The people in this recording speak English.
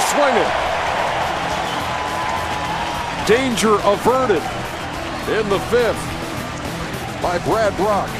swinging. Danger averted in the fifth by Brad Brach.